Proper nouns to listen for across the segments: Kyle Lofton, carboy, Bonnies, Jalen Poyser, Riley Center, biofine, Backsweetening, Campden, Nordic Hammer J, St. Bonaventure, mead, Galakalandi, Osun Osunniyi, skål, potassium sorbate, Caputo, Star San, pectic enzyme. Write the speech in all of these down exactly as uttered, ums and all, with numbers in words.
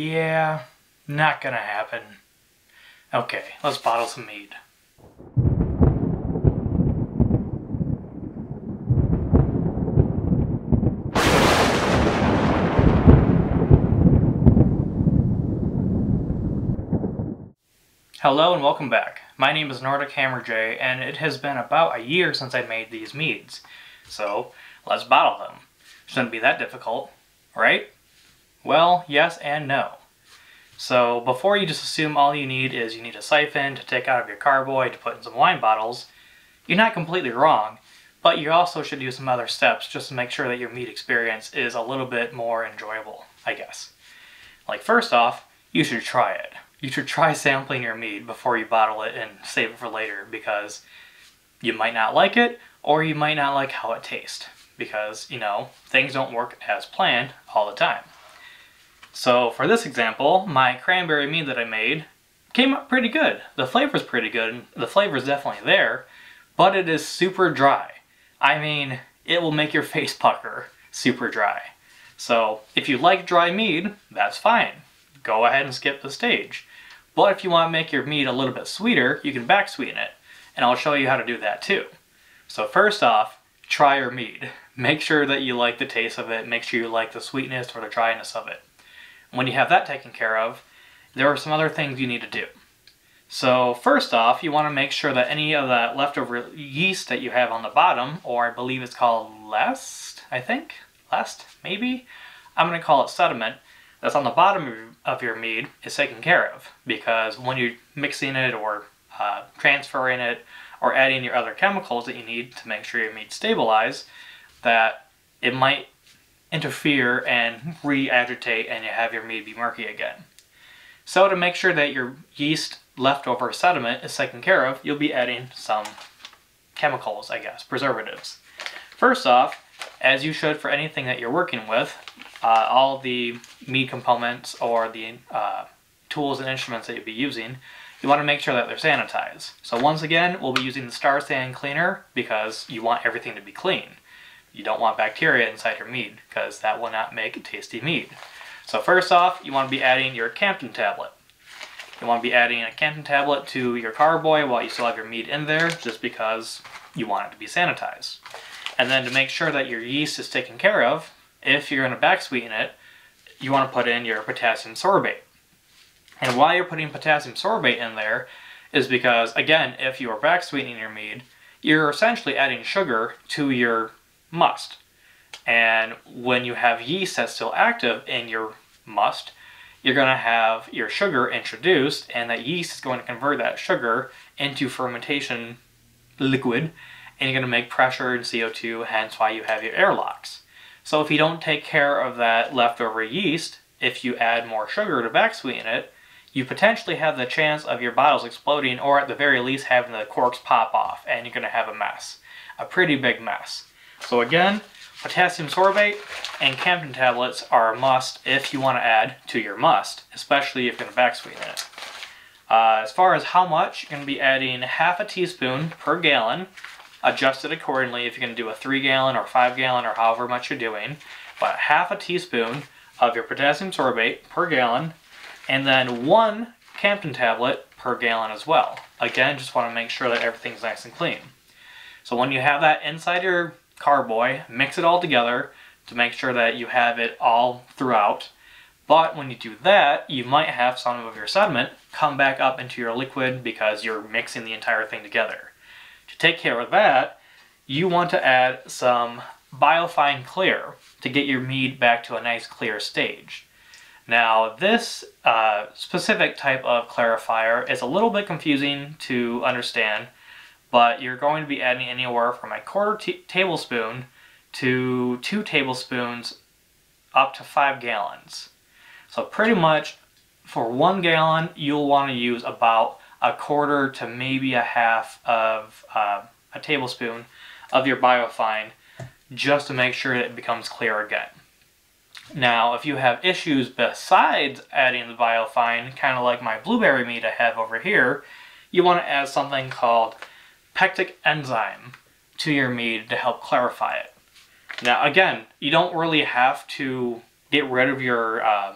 Yeah, not gonna happen. Okay, let's bottle some mead. Hello and welcome back. My name is Nordic Hammer J, and it has been about a year since I made these meads. So, let's bottle them. Shouldn't be that difficult, right? Well, yes and no. So, before you just assume all you need is you need a siphon to take out of your carboy to put in some wine bottles, you're not completely wrong, but you also should do some other steps just to make sure that your mead experience is a little bit more enjoyable, I guess. Like, first off, you should try it. You should try sampling your mead before you bottle it and save it for later, because you might not like it, or you might not like how it tastes, because, you know, things don't work as planned all the time. So for this example, my cranberry mead that I made came up pretty good. The flavor's pretty good, the flavor's definitely there, but it is super dry. I mean, it will make your face pucker, super dry. So if you like dry mead, that's fine. Go ahead and skip the stage. But if you want to make your mead a little bit sweeter, you can back sweeten it, and I'll show you how to do that too. So first off, try your mead. Make sure that you like the taste of it, make sure you like the sweetness or the dryness of it. When you have that taken care of, there are some other things you need to do. So first off, you want to make sure that any of that leftover yeast that you have on the bottom, or I believe it's called lest, I think? Lest, maybe? I'm going to call it sediment. That's on the bottom of your mead is taken care of, because when you're mixing it or uh, transferring it or adding your other chemicals that you need to make sure your mead stabilizes, that it might interfere and re-agitate and you have your mead be murky again. So to make sure that your yeast leftover sediment is taken care of, you'll be adding some chemicals, I guess, preservatives. First off, as you should for anything that you're working with, Uh, all the mead components or the uh, tools and instruments that you'll be using, you want to make sure that they're sanitized. So once again, we'll be using the Star San cleaner because you want everything to be clean. You don't want bacteria inside your mead because that will not make a tasty mead. So first off, you want to be adding your Campden tablet. You want to be adding a Campden tablet to your carboy while you still have your mead in there, just because you want it to be sanitized. And then to make sure that your yeast is taken care of, if you're going to back sweeten it, you want to put in your potassium sorbate. And why you're putting potassium sorbate in there is because, again, if you are back sweetening your mead, you're essentially adding sugar to your must. And when you have yeast that's still active in your must, you're going to have your sugar introduced, and that yeast is going to convert that sugar into fermentation liquid, and you're going to make pressure and C O two, hence why you have your airlocks. So if you don't take care of that leftover yeast, if you add more sugar to back sweeten it, you potentially have the chance of your bottles exploding, or at the very least having the corks pop off, and you're going to have a mess. A pretty big mess. So again, potassium sorbate and Campden tablets are a must if you want to add to your must, especially if you're going to back sweeten it. Uh, as far as how much, you're going to be adding half a teaspoon per gallon. Adjust it accordingly if you're going to do a three gallon or five gallon or however much you're doing. But half a teaspoon of your potassium sorbate per gallon, and then one Campden tablet per gallon as well. Again, just want to make sure that everything's nice and clean. So when you have that inside your carboy, mix it all together to make sure that you have it all throughout. But when you do that, you might have some of your sediment come back up into your liquid because you're mixing the entire thing together. To take care of that, you want to add some biofine clear to get your mead back to a nice clear stage. Now, this uh, specific type of clarifier is a little bit confusing to understand, but you're going to be adding anywhere from a quarter tablespoon to two tablespoons up to five gallons. So pretty much for one gallon, you'll want to use about a quarter to maybe a half of uh, a tablespoon of your biofine, just to make sure that it becomes clear again. Now, if you have issues besides adding the biofine, kind of like my blueberry mead I have over here, you want to add something called pectic enzyme to your mead to help clarify it. Now, again, you don't really have to get rid of your, uh,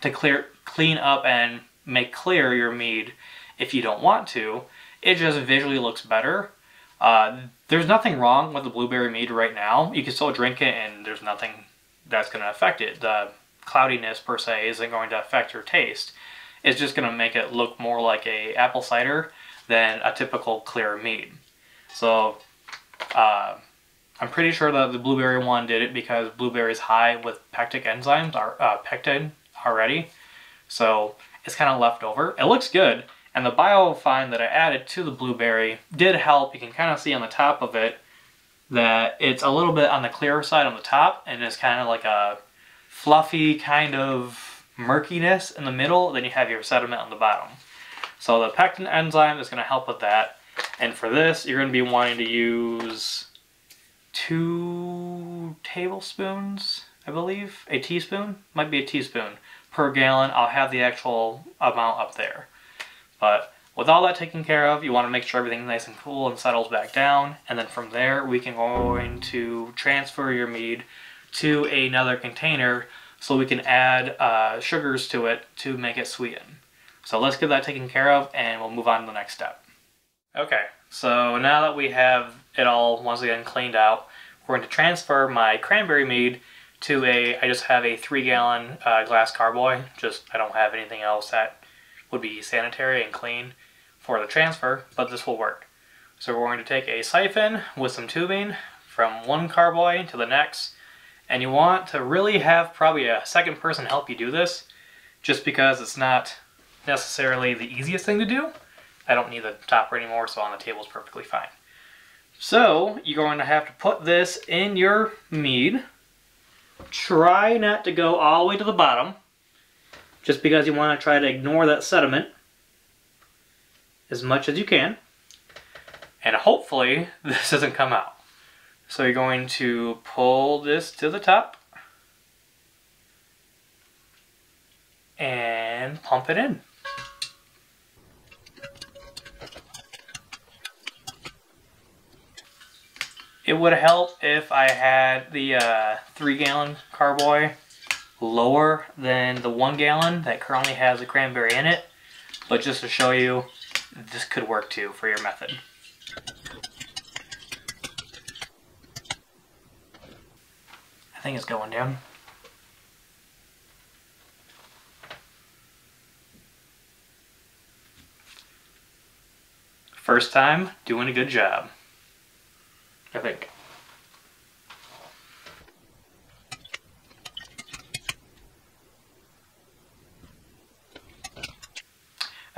to clear, clean up and make clear your mead if you don't want to. It just visually looks better. Uh, there's nothing wrong with the blueberry mead right now. You can still drink it and there's nothing that's going to affect it. The cloudiness per se isn't going to affect your taste. It's just going to make it look more like a apple cider than a typical clear mead. So uh, I'm pretty sure that the blueberry one did it because blueberries high with pectic enzymes are uh, pectin already. So it's kind of left over. It looks good. And the biofine that I added to the blueberry did help. You can kind of see on the top of it that it's a little bit on the clearer side on the top, and it's kind of like a fluffy kind of murkiness in the middle. Then you have your sediment on the bottom. So the pectin enzyme is going to help with that. And for this, you're going to be wanting to use two tablespoons, I believe. A teaspoon? Might be a teaspoon per gallon. I'll have the actual amount up there. But with all that taken care of, you want to make sure everything's nice and cool and settles back down. And then from there, we can go into transfer your mead to another container so we can add uh, sugars to it to make it sweeten. So let's get that taken care of and we'll move on to the next step. Okay, so now that we have it all once again cleaned out, we're going to transfer my cranberry mead to a, I just have a three gallon uh, glass carboy. Just, I don't have anything else that would be sanitary and clean for the transfer, but this will work. So we're going to take a siphon with some tubing from one carboy to the next, and you want to really have probably a second person help you do this, just because it's not necessarily the easiest thing to do. I don't need the topper anymore, so on the table is perfectly fine. So you're going to have to put this in your mead. Try not to go all the way to the bottom, just because you want to try to ignore that sediment as much as you can. And hopefully this doesn't come out. So you're going to pull this to the top and pump it in. It would help if I had the uh, three gallon carboy lower than the one gallon that currently has a cranberry in it, but just to show you, this could work too for your method. I think it's going down. First time, doing a good job, I think.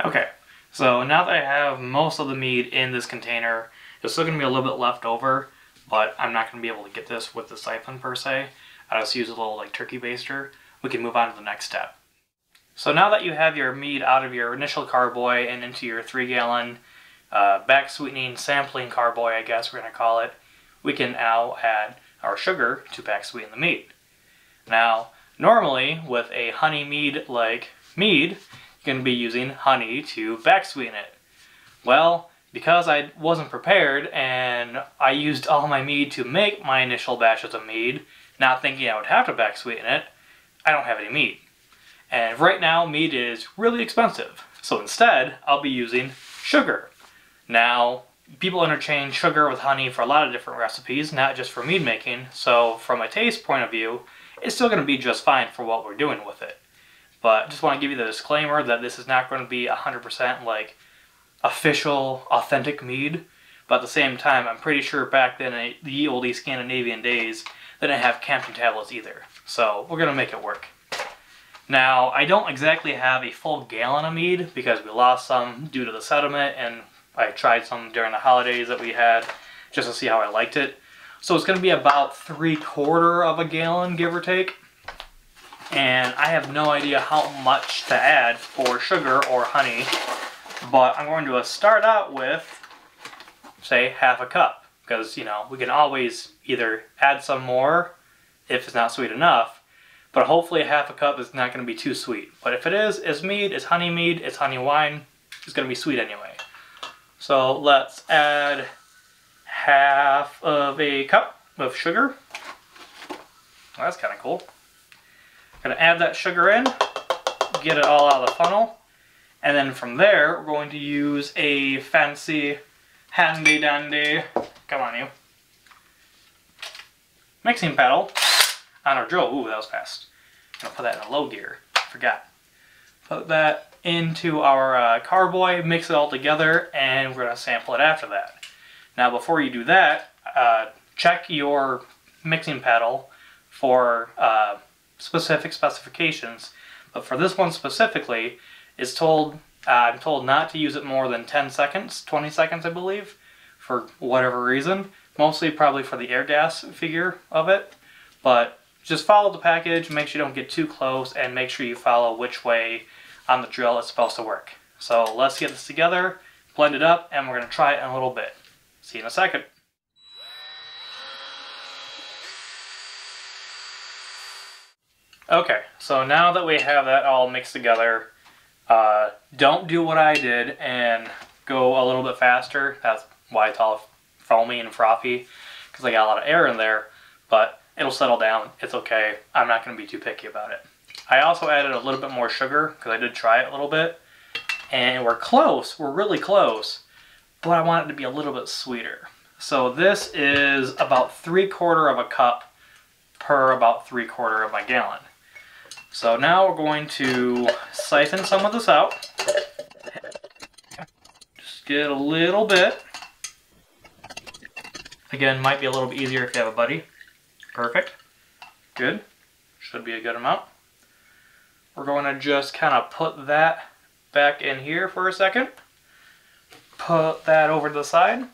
Okay, so now that I have most of the mead in this container, there's still going to be a little bit left over, but I'm not going to be able to get this with the siphon per se. I just use a little like turkey baster. We can move on to the next step. So now that you have your mead out of your initial carboy and into your three gallon uh, back sweetening sampling carboy, I guess we're going to call it, we can now add our sugar to back sweeten the mead. Now, normally with a honey mead like mead, going to be using honey to back sweeten it. Well, because I wasn't prepared and I used all my mead to make my initial batches of mead, not thinking I would have to back sweeten it, I don't have any mead. And right now mead is really expensive, so instead I'll be using sugar. Now, people interchange sugar with honey for a lot of different recipes, not just for mead making, so from a taste point of view, it's still going to be just fine for what we're doing with it. But just want to give you the disclaimer that this is not going to be one hundred percent like official, authentic mead. But at the same time, I'm pretty sure back then in the oldie Scandinavian days, they didn't have Campden tablets either. So we're going to make it work. Now, I don't exactly have a full gallon of mead because we lost some due to the sediment, and I tried some during the holidays that we had just to see how I liked it. So it's going to be about three quarter of a gallon, give or take. And I have no idea how much to add for sugar or honey, but I'm going to start out with, say, half a cup, because, you know, we can always either add some more if it's not sweet enough, but hopefully half a cup is not going to be too sweet. But if it is, it's mead, it's honey mead, it's honey wine, it's going to be sweet anyway. So let's add half of a cup of sugar. Well, that's kind of cool. Gonna add that sugar in, get it all out of the funnel. And then from there, we're going to use a fancy handy-dandy, come on you, mixing paddle on our drill. Ooh, that was fast. I'm going to put that in a low gear. Forgot. Put that into our uh, carboy, mix it all together, and we're going to sample it after that. Now, before you do that, uh, check your mixing paddle for uh, specific specifications. But for this one specifically, it's told, uh, I'm told not to use it more than ten seconds, twenty seconds I believe, for whatever reason. Mostly probably for the air gas figure of it. But just follow the package, make sure you don't get too close, and make sure you follow which way on the drill it's supposed to work. So let's get this together, blend it up, and we're going to try it in a little bit. See you in a second. Okay, so now that we have that all mixed together, uh, don't do what I did and go a little bit faster. That's why it's all foamy and frothy, because I got a lot of air in there, but it'll settle down. It's okay. I'm not going to be too picky about it. I also added a little bit more sugar because I did try it a little bit, and we're close. We're really close, but I want it to be a little bit sweeter. So this is about three quarter of a cup per about three quarter of my gallon. So now we're going to siphon some of this out. Just get a little bit. Again, might be a little bit easier if you have a buddy. Perfect. Good. Should be a good amount. We're going to just kind of put that back in here for a second. Put that over to the side.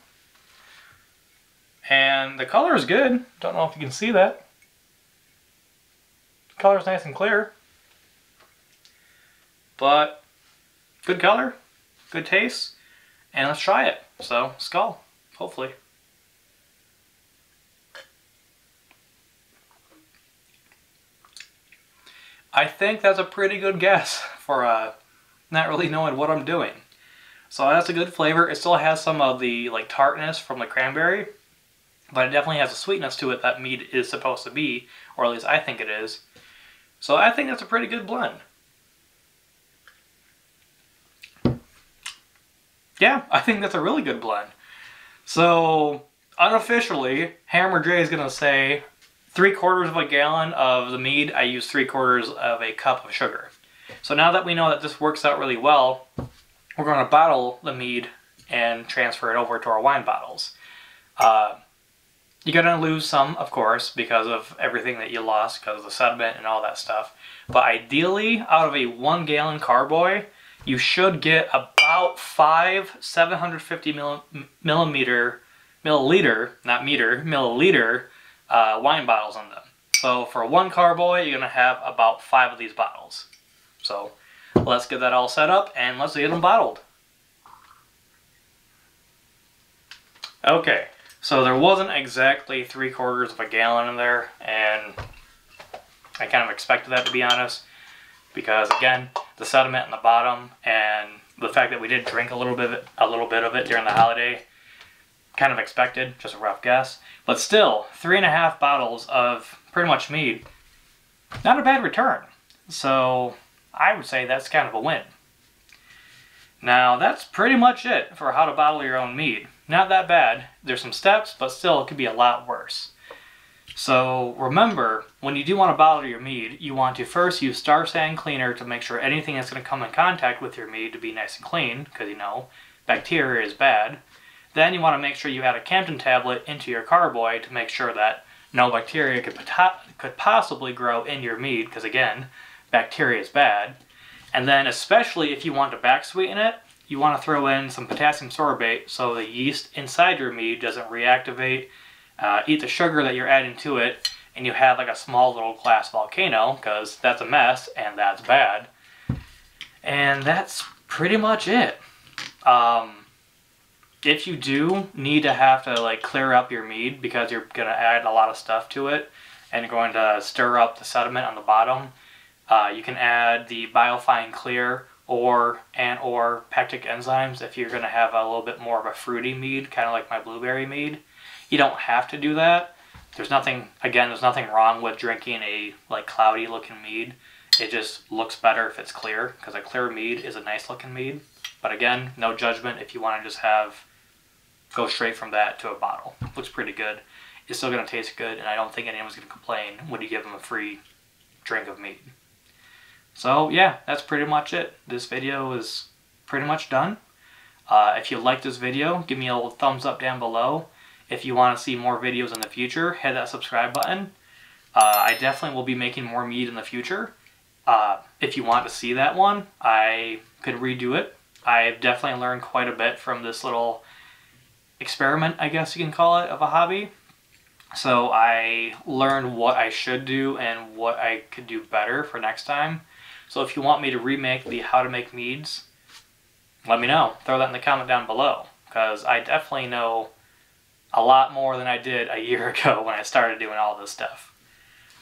And the color is good. Don't know if you can see that. Color's nice and clear, but good color, good taste, and let's try it. So, skål, hopefully. I think that's a pretty good guess for uh, not really knowing what I'm doing. So that's a good flavor. It still has some of the like tartness from the cranberry, but it definitely has a sweetness to it that mead is supposed to be, or at least I think it is. So I think that's a pretty good blend. Yeah, I think that's a really good blend. So unofficially, Hammer J is going to say three quarters of a gallon of the mead, I use three quarters of a cup of sugar. So now that we know that this works out really well, we're going to bottle the mead and transfer it over to our wine bottles. Uh, You're going to lose some, of course, because of everything that you lost, because of the sediment and all that stuff. But ideally, out of a one gallon carboy, you should get about five seven hundred fifty mil millimeter, milliliter, not meter, milliliter uh, wine bottles in them. So for one carboy, you're going to have about five of these bottles. So let's get that all set up and let's get them bottled. Okay. So there wasn't exactly three quarters of a gallon in there, and I kind of expected that, to be honest, because again, the sediment in the bottom and the fact that we did drink a little bit of it, a little bit of it during the holiday, kind of expected, just a rough guess. But still, three and a half bottles of pretty much mead, not a bad return. So I would say that's kind of a win. Now that's pretty much it for how to bottle your own mead. Not that bad. There's some steps, but still it could be a lot worse. So remember, when you do want to bottle your mead, you want to first use Star San cleaner to make sure anything that's going to come in contact with your mead to be nice and clean, because you know, bacteria is bad. Then you want to make sure you add a Campden tablet into your carboy to make sure that no bacteria could, could possibly grow in your mead, because again, bacteria is bad. And then especially if you want to back sweeten it, you want to throw in some potassium sorbate so the yeast inside your mead doesn't reactivate, uh, eat the sugar that you're adding to it, and you have like a small little glass volcano, because that's a mess and that's bad. And that's pretty much it. Um, if you do need to have to like clear up your mead because you're going to add a lot of stuff to it and you're going to stir up the sediment on the bottom, uh, you can add the biofine clear or and or pectic enzymes if you're going to have a little bit more of a fruity mead, kind of like my blueberry mead. You don't have to do that. There's nothing, again, there's nothing wrong with drinking a like cloudy looking mead. It just looks better if it's clear, because a clear mead is a nice looking mead. But again, no judgment if you want to just have, go straight from that to a bottle. It looks pretty good. It's still going to taste good, and I don't think anyone's going to complain when you give them a free drink of mead. So yeah, that's pretty much it. This video is pretty much done. Uh, if you like this video, give me a little thumbs up down below. If you want to see more videos in the future, hit that subscribe button. Uh, I definitely will be making more mead in the future. Uh, if you want to see that one, I could redo it. I've definitely learned quite a bit from this little experiment, I guess you can call it, of a hobby. So I learned what I should do and what I could do better for next time. So if you want me to remake the how to make meads, let me know. Throw that in the comment down below, because I definitely know a lot more than I did a year ago when I started doing all this stuff.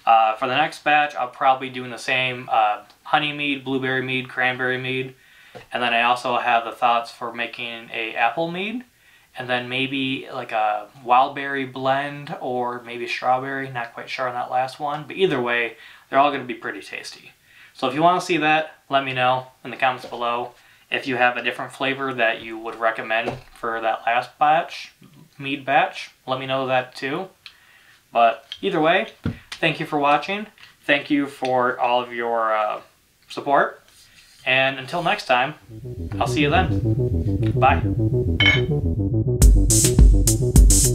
Uh, for the next batch, I'll probably be doing the same uh, honey mead, blueberry mead, cranberry mead, and then I also have the thoughts for making a apple mead, and then maybe like a wild berry blend or maybe strawberry. Not quite sure on that last one, but either way, they're all going to be pretty tasty. So if you want to see that, let me know in the comments below. If you have a different flavor that you would recommend for that last batch, mead batch, let me know that too. But either way, thank you for watching. Thank you for all of your uh, support. And until next time, I'll see you then. Bye.